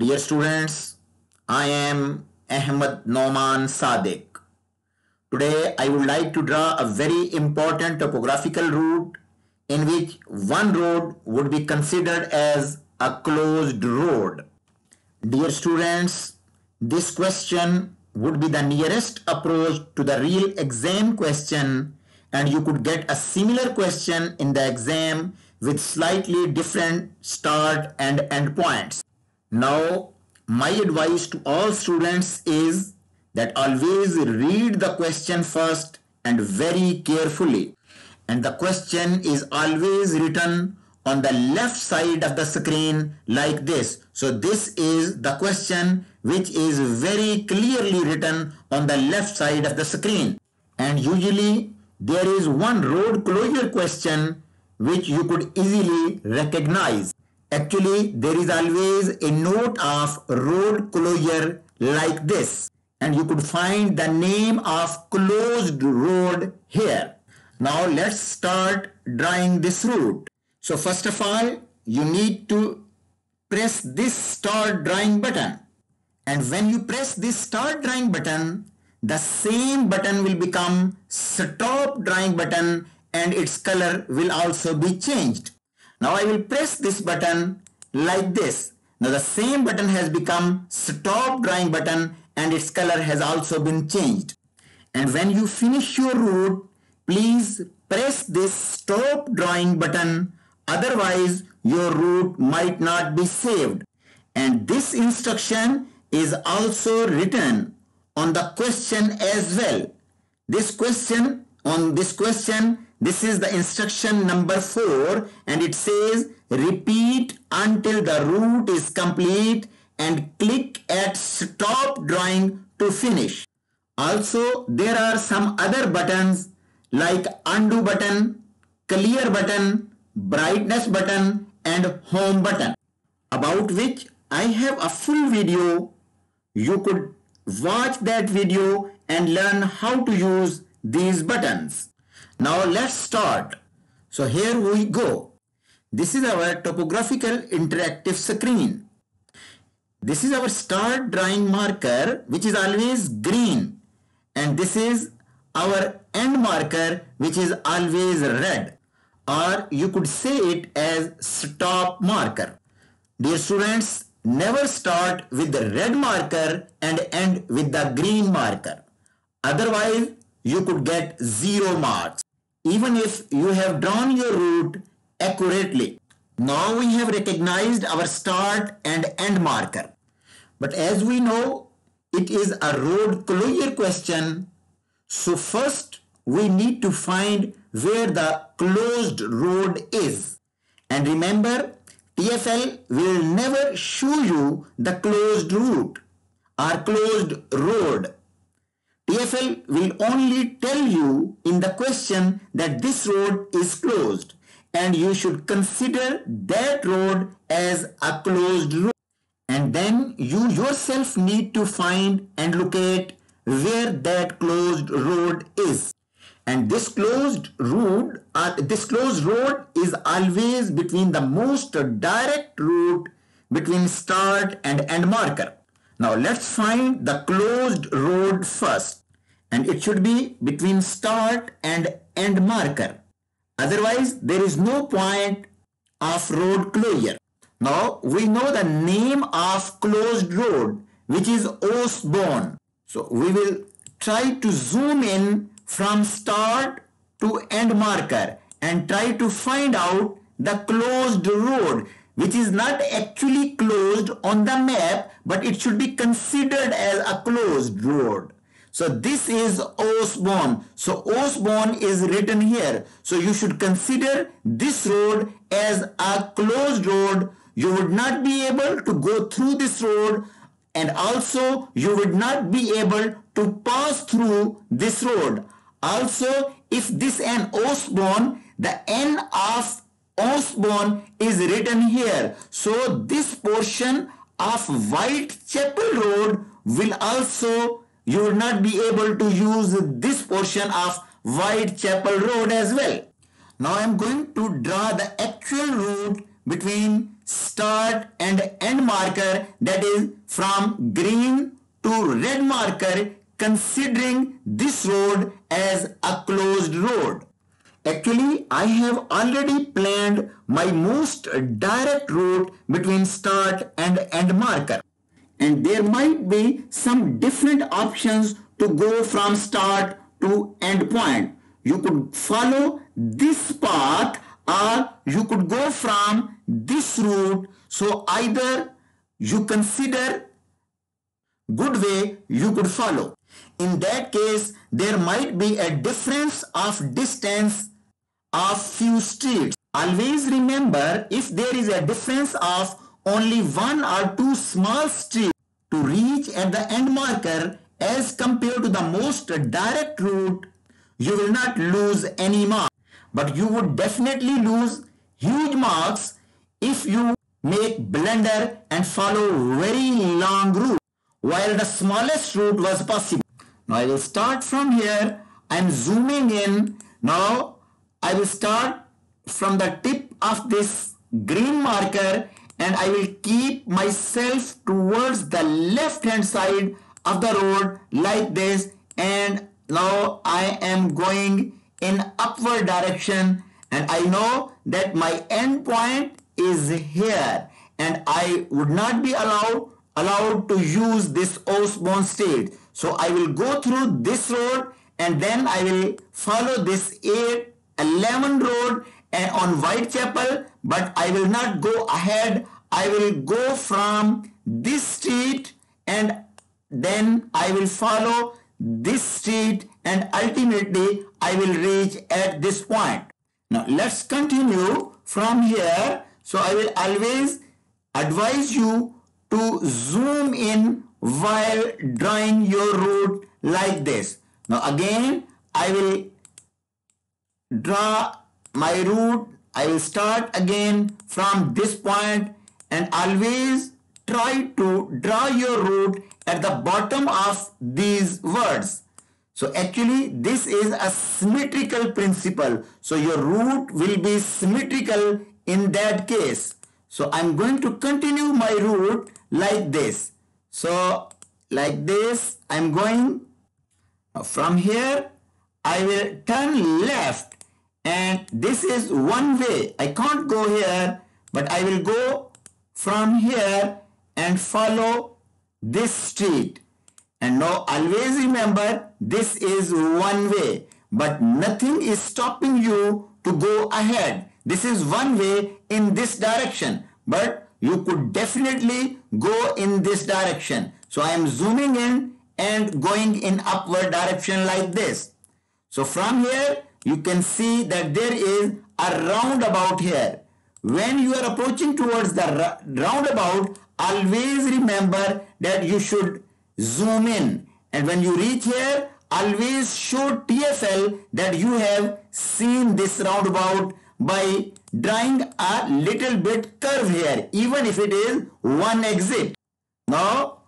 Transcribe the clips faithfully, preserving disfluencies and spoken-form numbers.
Dear students, I am Ahmed Nauman Sadiq. Today I would like to draw a very important topographical route in which one road would be considered as a closed road. Dear students, this question would be the nearest approach to the real exam question, and you could get a similar question in the exam with slightly different start and end points. Now, my advice to all students is that always read the question first and very carefully. And the question is always written on the left side of the screen like this. So this is the question which is very clearly written on the left side of the screen. And usually there is one road closure question which you could easily recognize. Actually, there is always a note of road closure like this, and you could find the name of closed road here. Now let's start drawing this route. So first of all, you need to press this start drawing button. And when you press this start drawing button, the same button will become stop drawing button and its color will also be changed. Now I will press this button like this. Now the same button has become stop drawing button and its color has also been changed. And when you finish your route, please press this stop drawing button, otherwise your route might not be saved. And this instruction is also written on the question as well. This question, on this question, this is the instruction number four, and it says repeat until the route is complete and click at stop drawing to finish. Also, there are some other buttons like undo button, clear button, brightness button and home button, about which I have a full video. You could watch that video and learn how to use these buttons. Now let's start. So here we go. This is our topographical interactive screen. This is our start drawing marker, which is always green. And this is our end marker, which is always red. Or you could say it as stop marker. Dear students, never start with the red marker and end with the green marker. Otherwise, you could get zero marks, even if you have drawn your route accurately. Now we have recognized our start and end marker. But as we know, it is a road closure question. So first we need to find where the closed road is. And remember, T F L will never show you the closed route or closed road. T F L will only tell you in the question that this road is closed, and you should consider that road as a closed road. And then you yourself need to find and locate where that closed road is. And this closed road, uh, this closed road is always between the most direct route between start and end marker. Now let's find the closed road first, and it should be between start and end marker. Otherwise, there is no point of road closure. Now we know the name of closed road, which is Osborn. So we will try to zoom in from start to end marker and try to find out the closed road, which is not actually closed on the map, but it should be considered as a closed road. So this is Osborn. So Osborn is written here. So you should consider this road as a closed road. You would not be able to go through this road, and also you would not be able to pass through this road. Also, if this N Osborn, the N of Osborn is written here. So this portion of Whitechapel Road will also, you will not be able to use this portion of Whitechapel Road as well. Now I am going to draw the actual route between start and end marker, that is from green to red marker, considering this road as a closed road. Actually, I have already planned my most direct route between start and end marker. And there might be some different options to go from start to end point. You could follow this path or you could go from this route. So either you consider good way you could follow. In that case, there might be a difference of distance of few streets. Always remember, if there is a difference of only one or two small streets to reach at the end marker as compared to the most direct route, you will not lose any mark. But you would definitely lose huge marks if you make blunder and follow very long route, while the smallest route was possible. Now I will start from here. I am zooming in. Now I will start from the tip of this green marker and I will keep myself towards the left hand side of the road like this, and now I am going in upward direction and I know that my end point is here and I would not be allowed allowed to use this Osborn street. So I will go through this road and then I will follow this A Lemon road and on Whitechapel, but I will not go ahead. I will go from this street and then I will follow this street and ultimately I will reach at this point. Now let's continue from here. So I will always advise you to zoom in while drawing your route like this. Now again, I will draw my route. I will start again from this point and always try to draw your route at the bottom of these words. So actually this is a symmetrical principle. So your route will be symmetrical in that case. So I'm going to continue my route like this. So like this I'm going from here. I will turn left. And this is one way. I can't go here, but I will go from here and follow this street. And now always remember, this is one way, but nothing is stopping you to go ahead. This is one way in this direction, but you could definitely go in this direction. So I am zooming in and going in upward direction like this. So from here, you can see that there is a roundabout here. When you are approaching towards the roundabout, always remember that you should zoom in. And when you reach here, always show T F L that you have seen this roundabout by drawing a little bit curve here, even if it is one exit. Now,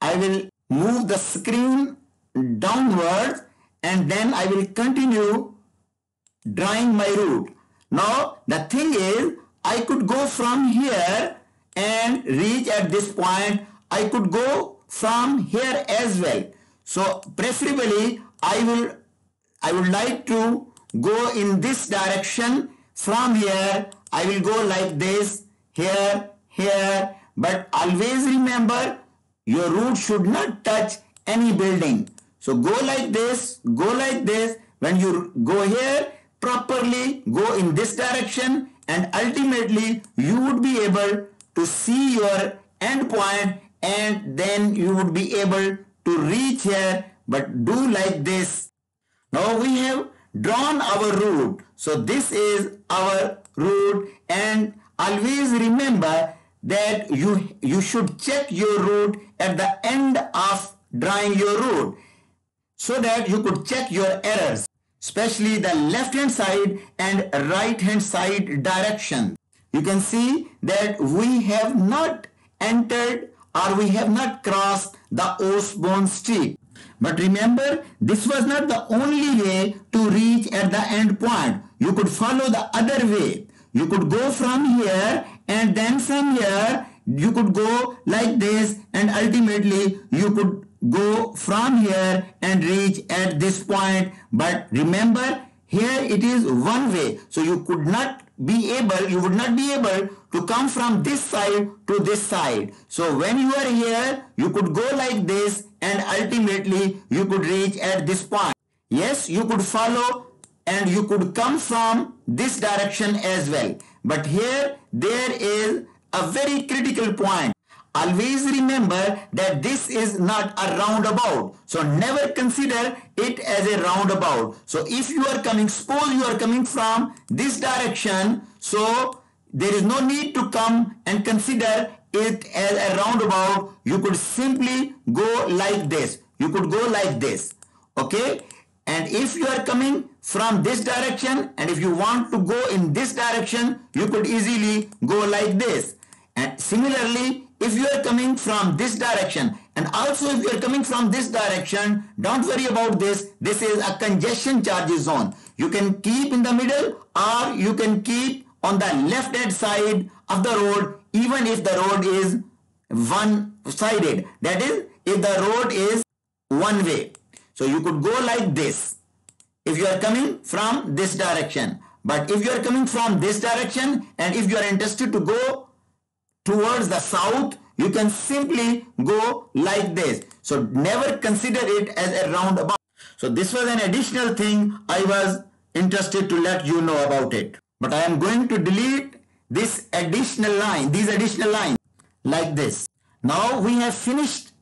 I will move the screen downwards and then I will continue drawing my route. Now the thing is, I could go from here and reach at this point. I could go from here as well. So preferably I will I would like to go in this direction. From here I will go like this, here, here, but always remember your route should not touch any building. So go like this, go like this. When you go here, properly go in this direction and ultimately you would be able to see your end point and then you would be able to reach here, but do like this. Now we have drawn our route. So this is our route and always remember that you, you should check your route at the end of drawing your route, so that you could check your errors, especially the left hand side and right hand side direction. You can see that we have not entered or we have not crossed the Osborn Street. But remember, this was not the only way to reach at the end point. You could follow the other way. You could go from here and then from here you could go like this, and ultimately you could go from here and reach at this point. But remember, here it is one way, so you could not be able, you would not be able to come from this side to this side. So when you are here, you could go like this, and ultimately you could reach at this point. Yes, you could follow and you could come from this direction as well. But here there is a very critical point. Always remember that this is not a roundabout. So never consider it as a roundabout. So if you are coming, suppose you are coming from this direction, so there is no need to come and consider it as a roundabout. You could simply go like this. You could go like this. Okay. And if you are coming from this direction, and if you want to go in this direction, you could easily go like this. And similarly, if you are coming from this direction, and also if you are coming from this direction, don't worry about this. This is a congestion charges zone. You can keep in the middle, or you can keep on the left hand side of the road, even if the road is one-sided. That is, if the road is one way. So you could go like this if you are coming from this direction. But if you are coming from this direction, and if you are interested to go towards the south, you can simply go like this. So never consider it as a roundabout. So this was an additional thing I was interested to let you know about it. But I am going to delete this additional line, these additional lines like this. Now we have finished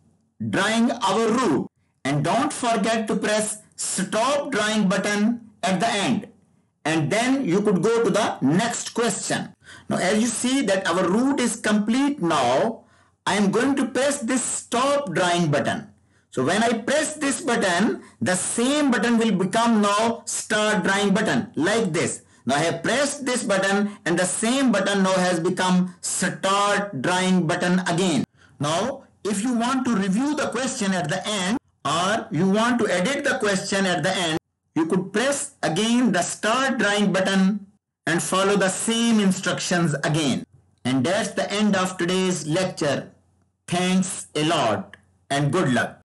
drawing our route, and don't forget to press stop drawing button at the end, and then you could go to the next question. Now as you see that our route is complete now, I am going to press this stop drawing button. So when I press this button, the same button will become now start drawing button like this. Now I have pressed this button, and the same button now has become start drawing button again. Now if you want to review the question at the end, or you want to edit the question at the end, you could press again the start drawing button and follow the same instructions again. And that's the end of today's lecture. Thanks a lot and good luck.